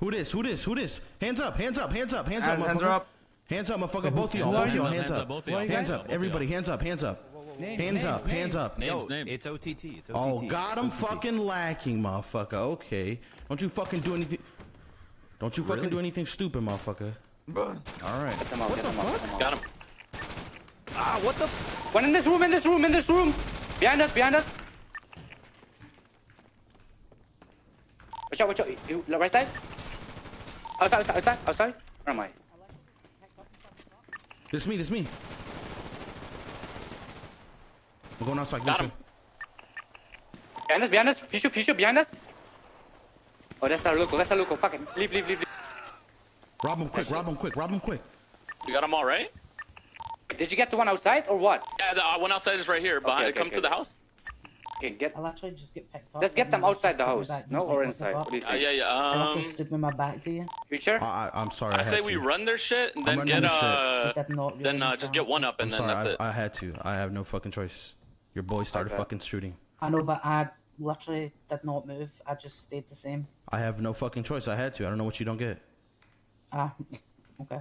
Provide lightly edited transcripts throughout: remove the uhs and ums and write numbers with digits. Who this? Who this? Who this? Hands up! Hands up! Hands up! Hands up! Hands are up! Hands up! Motherfucker! Both of y'all! Both of y'all! Hands up! Hands up! Everybody! Hands up! Hands up! Hands up! Hands up! Yo, it's OTT. It's OTT. Oh God! I'm fucking lacking, motherfucker. Okay. Don't you fucking do anything. Don't you fucking do anything stupid, motherfucker. All right. What the fuck? Got him. Ah! What the? One in this room! In this room! In this room! Behind us! Behind us! Watch out! Watch out! You right side. Outside, outside, outside, outside. Where am I? This is me, this is me. We're going outside. Got him. Behind us, behind us. Fishu, Fishu, behind us. Oh, that's our local, that's our local. Fuck it. Leave, leave, leave, leave. Rob him quick, rob him quick, rob him quick. You got them all, right? Did you get the one outside or what? Yeah, the one outside is right here. Behind, okay, okay, come okay. to the house. Okay, get. I'll actually just get picked up. Let's get them outside the house. No, or inside. What do you think? Yeah, yeah. I just stood with my back to you. Future? I'm sorry. I say we run their shit and then get then just get one up and then that's it. I had to. I have no fucking choice. Your boy started fucking shooting. I know, but I literally did not move. I just stayed the same. I have no fucking choice. I had to. I don't know what you don't get. Ah, okay.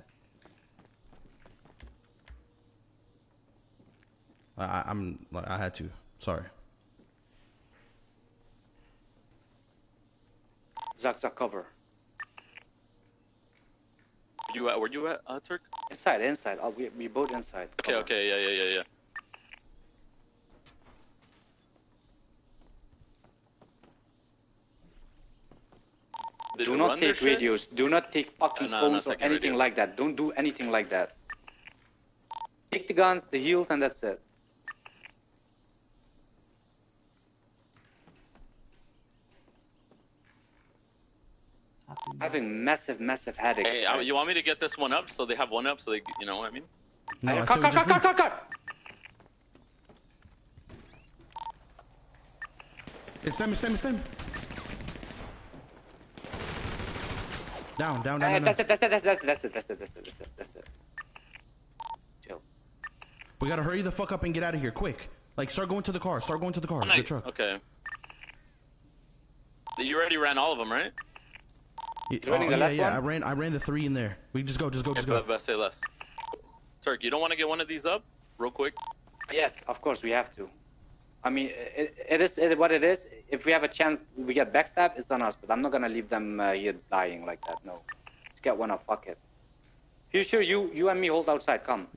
I'm like I had to. Sorry. Zach, Zach, cover. You at? Where you at, Turk? Inside, inside. Oh, we both inside. Okay, cover. Okay, yeah, yeah, yeah, yeah. Do not take radios. Do not take fucking phones or anything like that. Don't do anything like that. Take the guns, the heels, and that's it. Having massive headaches. Hey, right? You want me to get this one up so they have one up so they, you know what I mean? No, I cut. It's them, it's them, it's them. Down, down, down. That's it. Chill. We gotta hurry the fuck up and get out of here, quick. Like, start going to the car, start going to the car, the truck. Okay. You already ran all of them, right? Oh, yeah, yeah. I ran the three in there. We just go. Okay, but say less. Turk, you don't want to get one of these up real quick? Yes, of course we have to. I mean, it is what it is. If we have a chance, we get backstabbed, it's on us. But I'm not gonna leave them here dying like that. No, just get one up. Fuck it. Future, you and me hold outside. Come.